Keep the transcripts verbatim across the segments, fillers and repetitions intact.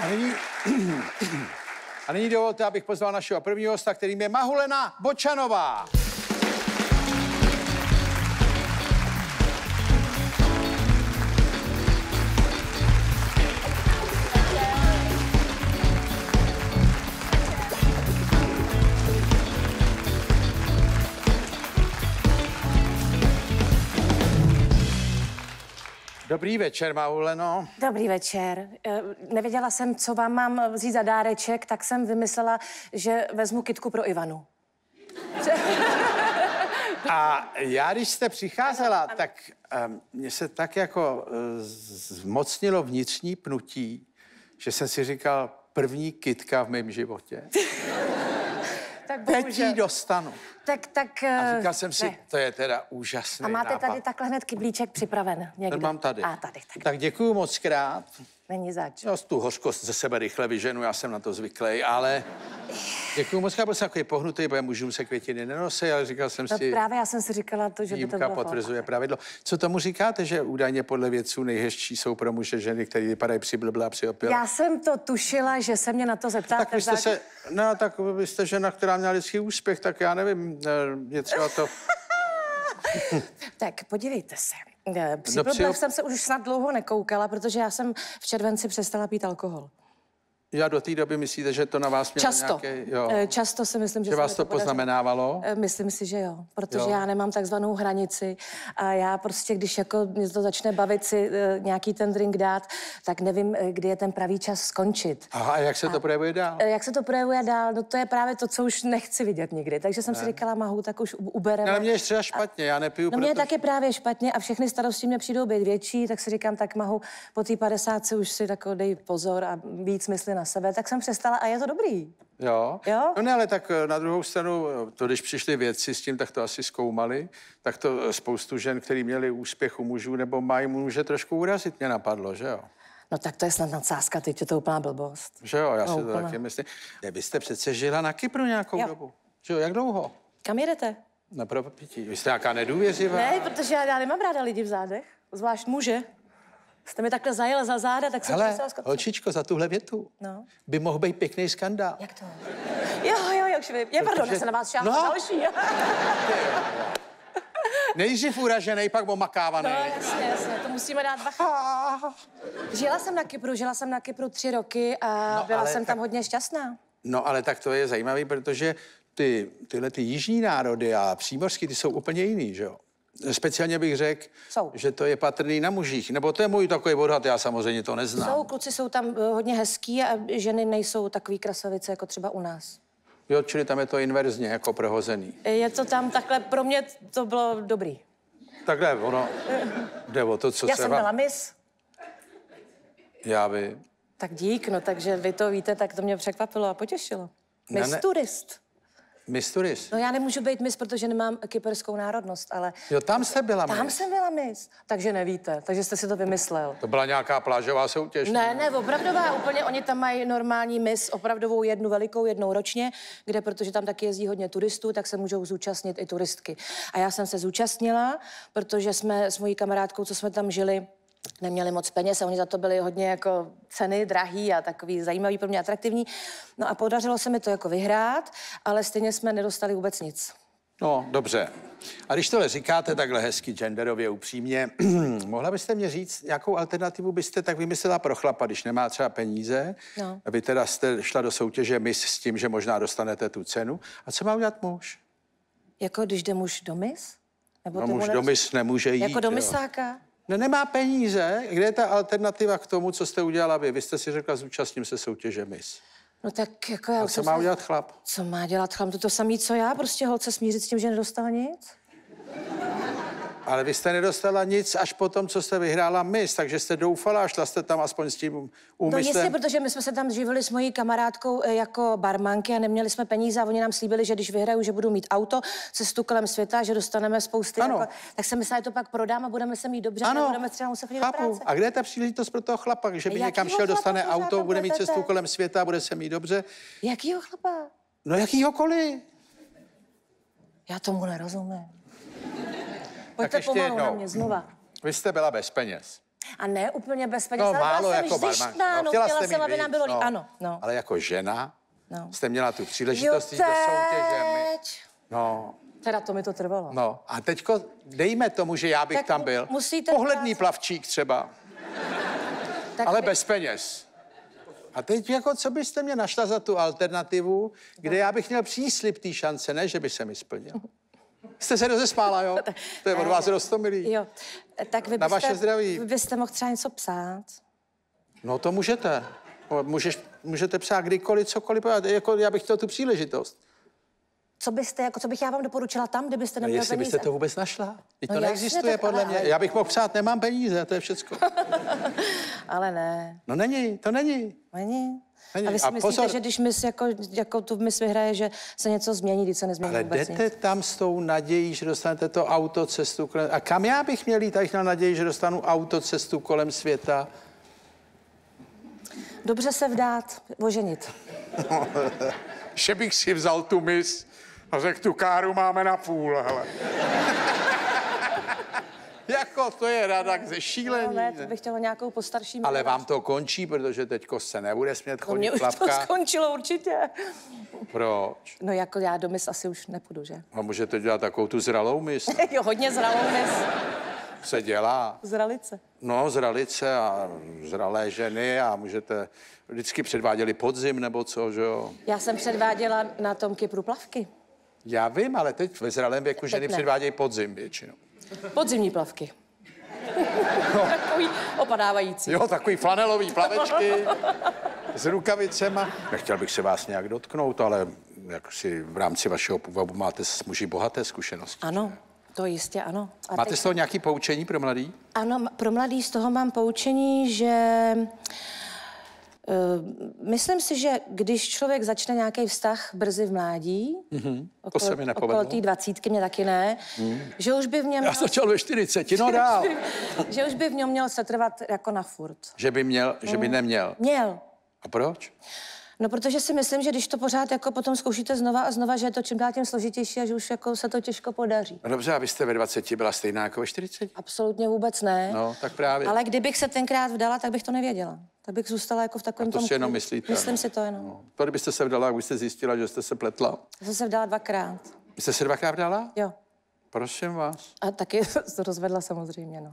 A nyní... A nyní dovolte, abych pozval našeho prvního hosta, kterým je Mahulena Bočanová. Dobrý večer, Mahuleno. Dobrý večer. Nevěděla jsem, co vám mám vzít za dáreček, tak jsem vymyslela, že vezmu kytku pro Ivanu. A já, když jste přicházela, ano, ano. tak um, mě se tak jako uh, zmocnilo vnitřní pnutí, že jsem si říkal, první kytka v mém životě. Tak teď ji dostanu. Tak, tak, a říkal jsem si, ne. To je teda úžasný. A máte nápad. Tady takhle hned kyblíček připraven někde? Ten mám tady. A, tady tak. Tak děkuju moc krát. Není zač. No, tu hořkost ze sebe rychle vyženu, já jsem na to zvyklý, ale děkuju moc krát, byl jsem takový pohnutý, bo já mužům se květiny nenosí, ale říkal jsem no, si... Právě já jsem si říkala to, že by to bylo... potvrzuje pravidlo. Co tomu říkáte, že údajně podle vědců nejhezčí jsou pro muže ženy, které vypadají přiblblá a přiopilá? Já jsem to tušila, že se mě na to zeptáte. Tak vy jste se... No, tak vy jste žena, která měla lidský úspěch, tak já nevím, něco to... Tak podívejte se. Přiblblá no, jsem se už snad dlouho nekoukala, protože já jsem v červenci přestala pít alkohol. Já do té doby myslíte, že to na vás mělo často. Nějaké... Jo. Často si myslím, že, že vás to poznamenávalo? Myslím si, že jo, protože jo. já nemám takzvanou hranici a já prostě, když jako mě to začne bavit si nějaký ten drink dát, tak nevím, kdy je ten pravý čas skončit. Aha, a jak se a to projevuje dál? Jak se to projevuje dál? No to je právě to, co už nechci vidět nikdy. Takže jsem ne. si říkala, Mahu, tak už ubereme. Ale mě je třeba špatně, a... já nepiju. No mě proto... je taky právě špatně a všechny starosti mě přijdou být větší, tak si říkám, tak Mahu, po té padesátce už si tak dej pozor a víc myslí na sebe, tak jsem přestala a je to dobrý. Jo? Jo? No ne, ale tak na druhou stranu, to když přišli vědci s tím, tak to asi zkoumali, tak to spoustu žen, který měli úspěch u mužů nebo mají muže trošku urazit, mě napadlo, že jo? No tak to je snad nadsázka, teď je to úplná blbost. Že jo, já no, si to taky myslím. Vy jste přece žila na Kypru nějakou jo. dobu, že jo, jak dlouho? Kam jedete? Na propití. Vy jste nějaká nedůvěřivá. Ne, protože já, já nemám ráda lidi v zádech, zvlášť muže. Jste mi takhle zajela za záda, tak jsem přesala z kopce. Holčičko, za tuhle větu no. by mohl být pěkný skandál. Jak to? Jo, jo, jak švím. Je, pardon, že... se na vás šáhla no. další. Nejdřív uražený, pak omakávaný. No, jasně, jasně, to musíme dát bacha. Žila jsem na Kypru, žila jsem na Kypru tři roky a no, byla jsem tak... tam hodně šťastná. No, ale tak to je zajímavý, protože ty, tyhle ty jižní národy a přímořský, ty jsou úplně jiný, že jo? Speciálně bych řekl, že to je patrný na mužích. Nebo to je můj takový odhad, já samozřejmě to neznám. Jsou, kluci jsou tam hodně hezký a ženy nejsou takový krasavice jako třeba u nás. Jo, čili tam je to inverzně jako prohozený. Je to tam takhle, pro mě to bylo dobrý. Takhle, ono, jde o to, co já se... Já jsem vám... byla mis. Já vy. Tak dík, no takže vy to víte, tak to mě překvapilo a potěšilo. Mis ne... turist. Miss turist. No já nemůžu být miss, protože nemám kyperskou národnost, ale... Jo, tam jste byla miss. Tam mis. jsem byla miss, takže nevíte, takže jste si to vymyslel. To byla nějaká plážová soutěž? Ne, ne, opravdová, úplně, oni tam mají normální miss, opravdovou jednu velikou, jednou ročně, kde, protože tam taky jezdí hodně turistů, tak se můžou zúčastnit i turistky. A já jsem se zúčastnila, protože jsme s mojí kamarádkou, co jsme tam žili, neměli moc peněz a oni za to byli hodně jako ceny drahý a takový zajímavý, pro mě atraktivní. No a podařilo se mi to jako vyhrát, ale stejně jsme nedostali vůbec nic. No, dobře. A když tohle říkáte takhle hezky, genderově, upřímně, mohla byste mě říct, jakou alternativu byste tak vymyslela pro chlapa, když nemá třeba peníze, no. aby teda jste šla do soutěže mis s tím, že možná dostanete tu cenu. A co má udělat muž? Jako když jde muž do mis? Nebo no, muž do mis nemůže jít. Jako do misáka? No, nemá peníze. Kde je ta alternativa k tomu, co jste udělala vy? Vy jste si řekla, zúčastním se soutěže mis. No tak jako já... A co má se... udělat chlap? Co má dělat chlap? To to samé, co já, prostě holce smířit s tím, že nedostal nic. Ale vy jste nedostala nic až po tom, co jste vyhrála mis, takže jste doufala a šla jste tam aspoň s tím úmyslem. No jistě, protože my jsme se tam živili s mojí kamarádkou jako barmanky a neměli jsme peníze a oni nám slíbili, že když vyhraju, že budu mít auto, cestu kolem světa, že dostaneme spousty. Ano. Jako, tak jsem myslela, že to pak prodám a budeme se mít dobře, ano. a budeme třeba muset chodit do práce. A kde je ta příležitost pro toho chlapa, že by jakýho někam šel, dostane auto, bude mít cestu kolem světa, bude se mít dobře? Jakýho chlapa? No jakýhokoliv. Já tomu nerozumím. Tak ještě jednou. Vy jste byla bez peněz. a ne úplně bez peněz. No, málo jako barmanka. No, chtěla jsem, víc, aby nám bylo no, líp. Ano, no. Ale jako žena no. jste měla tu příležitost jít do soutěže. No. Teda to mi to trvalo. No a teďko dejme tomu, že já bych tak tam byl. Pohledný plavčík třeba. Tak ale by... bez peněz. A teď jako, co byste mě našla za tu alternativu, kde já bych měl příslib té šance, ne, že by se mi splnil. Jste se rozesmála, jo? To je od vás roztomilý. Jo, tak vy byste, na vaše zdraví. Vy byste mohl třeba něco psát. No to můžete. Můžeš, můžete psát kdykoliv, cokoliv. Jako, já bych chtěl tu příležitost. Co byste, jako, co bych já vám doporučila tam, kde byste neměl no, jestli peníze? Byste to vůbec našla? Teď to no, neexistuje, tak, podle ale, mě. Ale... Já bych mohl psát, nemám peníze, to je všecko. Ale ne. No není, to není. Není. není. A vy si a myslíte, pozor... že když mis, jako, jako tu mis vyhraje, že se něco změní, když se nezmění ale vůbec jdete nic. Tam s tou nadějí, že dostanete to auto, cestu kolem... A kam já bych měl jít, tak na naději, že dostanu auto, cestu kolem světa? Dobře se vdát, oženit. Že bych si vzal tu mis... A řekl, tu káru máme na půl, hele. Jako to je rada ze šílení. No, ne, to bych chtěla nějakou postarší. Ale vám to končí, protože teďko se nebude smět chodit no, mě plavka. Už to skončilo určitě. Proč? No jako já do mis asi už nepůjdu, že? A můžete dělat takovou tu zralou mis. Jo, hodně zralou mis. Se dělá. Zralice. No, zralice a zralé ženy a můžete... Vždycky předváděli podzim nebo co, že jo? Já jsem předváděla na tom Kypru plavky. Já vím, ale teď ve zralém věku ženy předvádějí podzim většinou. Podzimní plavky. No. Takový opadávající. Jo, takový flanelový plavečky s rukavicema. Nechtěl bych se vás nějak dotknout, ale jak si v rámci vašeho půvabu máte s muži bohaté zkušenosti. Ano, ne? To jistě ano. A máte teď... z toho nějaké poučení pro mladý? Ano, pro mladý z toho mám poučení, že... Myslím si, že když člověk začne nějaký vztah brzy v mládí, mm-hmm. okol, to se mi nepovedlo. Okolo té dvacítky mě taky ne, mm. že už by v něm... Já měl... začal ve čtyřiceti, no dál. Že už by v něm měl setrvat jako na furt. Že by měl, že by neměl. Měl. A proč? No, protože si myslím, že když to pořád jako potom zkoušíte znova a znova, že je to čím dál tím složitější a že už jako se to těžko podaří. No dobře, a vy jste ve dvaceti byla stejná jako ve čtyřiceti? Absolutně vůbec ne. No, tak právě. Ale kdybych se tenkrát vdala, tak bych to nevěděla. Tak bych zůstala jako v takovém a to tom... to si jenom myslíte. Myslím si to jenom. No. To kdybyste se vdala, už jste zjistila, že jste se pletla. Já jsem se vdala dvakrát. Vy jste se dvakrát vdala? Jo. Prosím vás. A taky to rozvedla samozřejmě, no.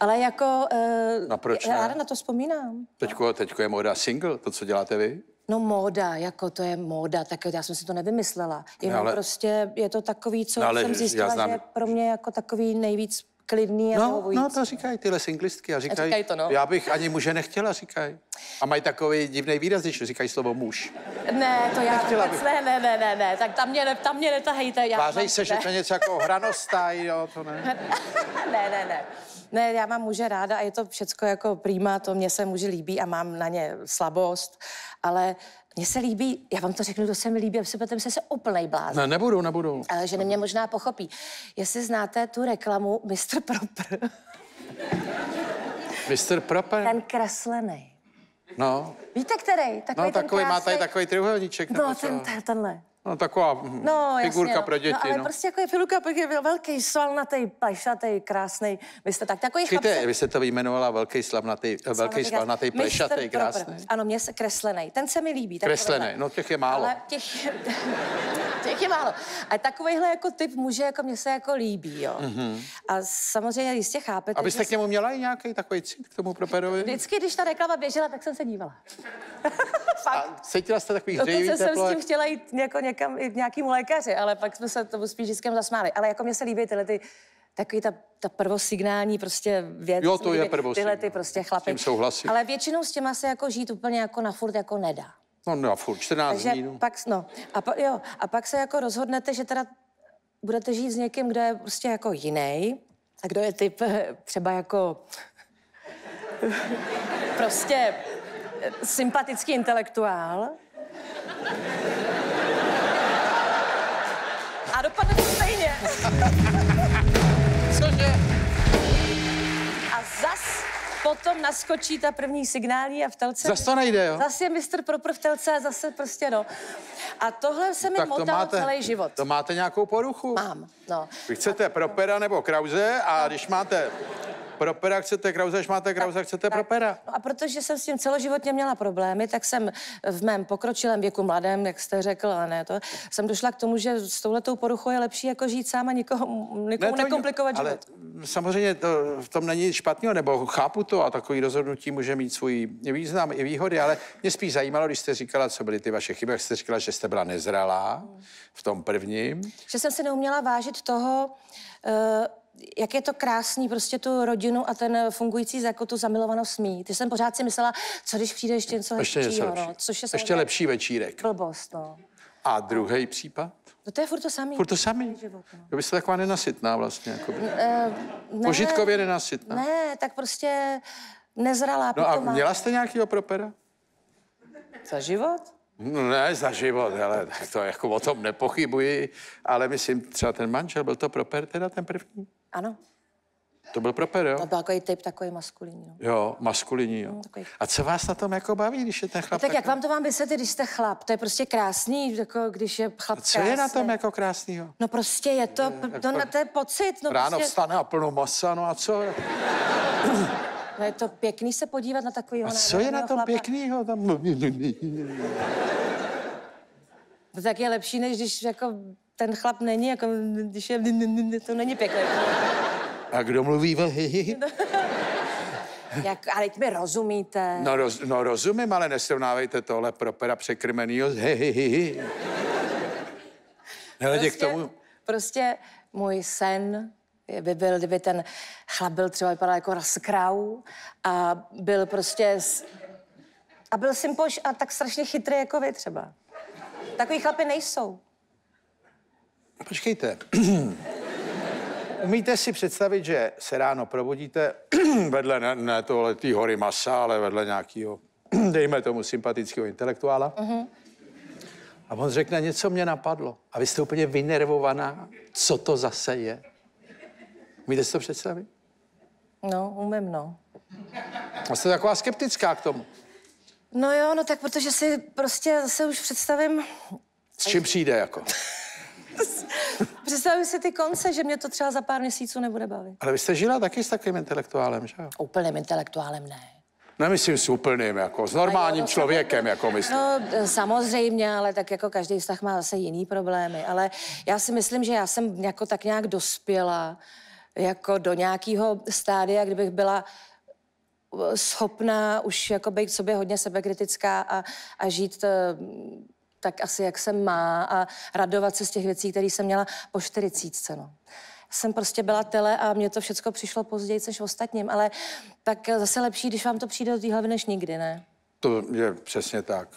Ale jako... E, no proč ne? Já na to vzpomínám. Teďko, teďko je móda single, to, co děláte vy? No móda, jako to je móda, tak já jsem si to nevymyslela. Jenom no, ale... prostě je to takový, co no, jsem zjistila, znám... že je pro mě jako takový nejvíc klidný a no, hovující. No, to říkají tyhle singlistky a říkají, říkaj to, no. Já bych ani muže nechtěla, říkají. A mají takový divný výraz, když říkají slovo muž. Ne, to já nechtěla vůbec, ne, ne, ne, ne, ne, tak tam mě, ne, tam mě netahejte. Já vářej se, ne. Že to něco jako hranostaj, jo, to ne. Ne, ne, ne. Ne, já mám muže ráda a je to všecko jako prima, to mě se muži líbí a mám na ně slabost, ale mně se líbí, já vám to řeknu, to se mi líbí, a se potom se se úplnej blázen. Ne, nebudu, nebudu. Ale že mě možná pochopí. Jestli znáte tu reklamu mister Proper. mister Proper? Ten kreslený. No. Víte, který? Takový no, takový, krásný... má tady takový trojuhelníček. No, ten, tenhle. No, taková no, figurka jasně, pro děti. No, ale no. prostě jako je figurka, protože je velký, slavnatý, plešatý, krásný. Vy jste tak takový chlapce... Víte, vy jste to jmenovala velký, slavnatý, velký, slavnatý, plešatý, krásný. Ano, mě se kreslený. Ten se mi líbí. Kreslený, no těch je málo. Ale těch, těch je málo. A takovýhle jako typ muže, jako mě se jako líbí, jo. Mm-hmm. A samozřejmě jistě chápete... Abyste k němu měla i nějaký takový cít k tomu Properovi? Vždycky, když ta reklama běžela, tak jsem se dívala. Fakt. Cítila jste takový hřejivý teplo? Dokonce jsem s tím chtěla jít jako někam, i k nějakému lékaři, ale pak jsme se tomu spíš vždycky zasmáli. Ale jako mně se líbí tyhle ty, takový ta, ta prvosignální prostě věc. Jo, to je prvosignální. Tyhle ty prostě chlapy. S tím souhlasím. Ale většinou s těma se jako žít úplně jako na furt jako nedá. No na furt, čtrnáct dní, no. Pak, no a, pa, jo, a pak se jako rozhodnete, že teda budete žít s někým, kdo je prostě jako jiný a kdo je typ třeba jako prostě... sympatický intelektuál. A dopadne to stejně. Cože? A zas potom naskočí ta první signální a v telce... Zas to nejde, jo? Zas je mister Proper v telce a zase prostě, no. A tohle se mi motalo celý život. To máte nějakou poruchu? Mám, no. Vy chcete Propera nebo Krause a když máte... Propera chcete Krause, máte Krause, tak, chcete tak. Propera. No a protože jsem s tím celoživotně měla problémy, tak jsem v mém pokročilém věku, mladém, jak jste řekl, ale ne to, jsem došla k tomu, že s touhletou poruchou je lepší jako žít sám a nikomu, nikomu ne, nekomplikovat ale život. Samozřejmě to, v tom není nic špatného, nebo chápu to a takový rozhodnutí může mít svůj význam i výhody, ale mě spíš zajímalo, když jste říkala, co byly ty vaše chyby, jak jste říkala, že jste byla nezralá v tom prvním. Že jsem si neuměla vážit toho, uh, jak je to krásný, prostě tu rodinu a ten fungující jako tu zamilovanost mít. Ty jsem pořád si myslela, co když přijde ještě něco ještě hezčího, něco lepší. No, což je ještě samozřejmě lepší večírek. Blbost, no. A druhý případ? No to je furt to samý. Furt to samý? Život, no. Jo, byste taková nenasytná vlastně, jako by. Ne, požitkově nenasytná. Ne, tak prostě nezralá. No a měla jste nějakýho propera? Za život? No ne, za život, ale to jako o tom nepochybuji, ale myslím, třeba ten manžel, byl to proper teda ten první? Ano. To byl proper, jo? To byl takový typ, takový maskulinní. Jo, jo maskulinní, jo. Hmm, a co vás na tom jako baví, když je ten chlap? No, tak takový... jak vám to vám vysvětlit, když jste chlap? To je prostě krásný, jako když je chlap a co krásný. Co je na tom jako krásnýho? No prostě je to, je, jako... no, to je pocit. No, ráno prostě... vstane a plno masa, no a co? No je to pěkný se podívat na takovýho a co je na tom chlapa pěknýho? Tam... No tak je lepší, než když jako ten chlap není, jako když je... To není pěkné. A kdo mluví vlhy? Jak, ale teď mi rozumíte. No, roz, no rozumím, ale nesrovnávejte tohle propera překrmenýho s hehehehe. Prostě, k tomu... prostě můj sen by byl, kdyby ten chlap byl třeba vypadal jako raskrau a byl prostě... A byl simpoš a tak strašně chytrý jako vy třeba. Takový chlapy nejsou. Počkejte. Umíte si představit, že se ráno probudíte vedle ne, ne tohle tý hory masa, ale vedle nějakého, dejme tomu, sympatického intelektuála. Uh-huh. A on řekne, něco mě napadlo. A vy jste úplně vynervovaná, co to zase je. Umíte si to představit? No, umím, no. A jste taková skeptická k tomu. No jo, no tak protože si prostě zase už představím... S čím přijde, jako? Představuji si ty konce, že mě to třeba za pár měsíců nebude bavit. Ale vy jste žila taky s takovým intelektuálem, že jo? Úplným intelektuálem ne. Nemyslím s úplným, jako s normálním no, člověkem, no, jako myslím. No samozřejmě, ale tak jako každý vztah má zase jiný problémy. Ale já si myslím, že já jsem jako tak nějak dospěla jako do nějakého stádia, kdybych byla schopná už jako být sobě hodně sebekritická a, a žít... tak asi jak se má a radovat se z těch věcí, které jsem měla po čtyřicítce, no. Jsem prostě byla tele a mně to všechno přišlo později, než ostatním, ale tak zase lepší, když vám to přijde do té hlavy, než nikdy, ne? To je přesně tak.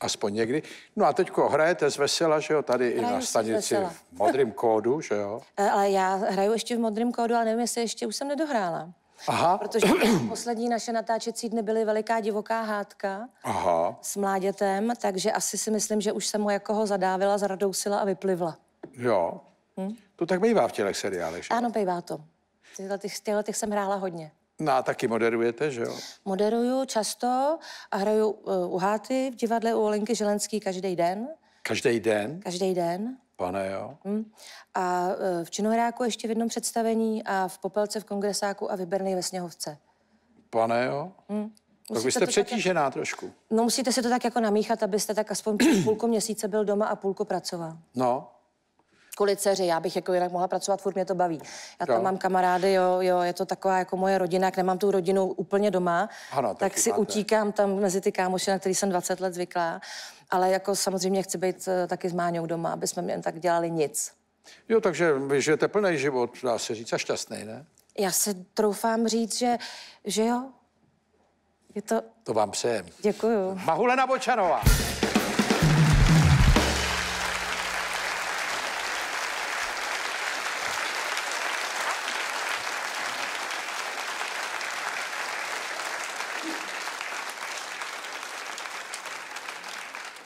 Aspoň někdy. No a teďko hrajete z vesela, že jo, tady hraju i na stanici v modrém kódu, že jo? Ale já hraju ještě v modrém kódu, ale nevím, jestli ještě už jsem nedohrála. Aha. Protože poslední naše natáčecí dny byly veliká divoká hádka. Aha. S mládětem, takže asi si myslím, že už jsem mu jako ho zadávila, zradousila a vyplivla. Jo. Hm? To tak bývá v těchto seriálech, že? Ano, bývá to. V těchto jsem hrála hodně. No a taky moderujete, že jo? Moderuju často a hraju uh, u Háty v divadle u Olenky Želenský každý den. Každý den? Každý den. Pane, jo. Hmm. A e, v Činohráku ještě v jednom představení a v Popelce v Kongresáku a v Hybernej ve Sněhovce. Pane, jo. Hmm. Tak vy jste přetížená tak... trošku. No musíte si to tak jako namíchat, abyste tak aspoň půlku měsíce byl doma a půlku pracoval. No. Kvůli dceři, já bych jako jinak mohla pracovat, furt mě to baví. Já tam mám kamarády, jo, jo, je to taková jako moje rodina, jak nemám tu rodinu úplně doma, ano, tak, tak si máte. Utíkám tam mezi ty kámoši, na který jsem dvacet let zvyklá, ale jako samozřejmě chci být taky s Máňou doma, aby jsme jen tak dělali nic. Jo, takže vy žijete plný život, dá se říct, a šťastný, ne? Já se troufám říct, že, že jo, je to... To vám přejem. Děkuju. Mahulena Bočanová.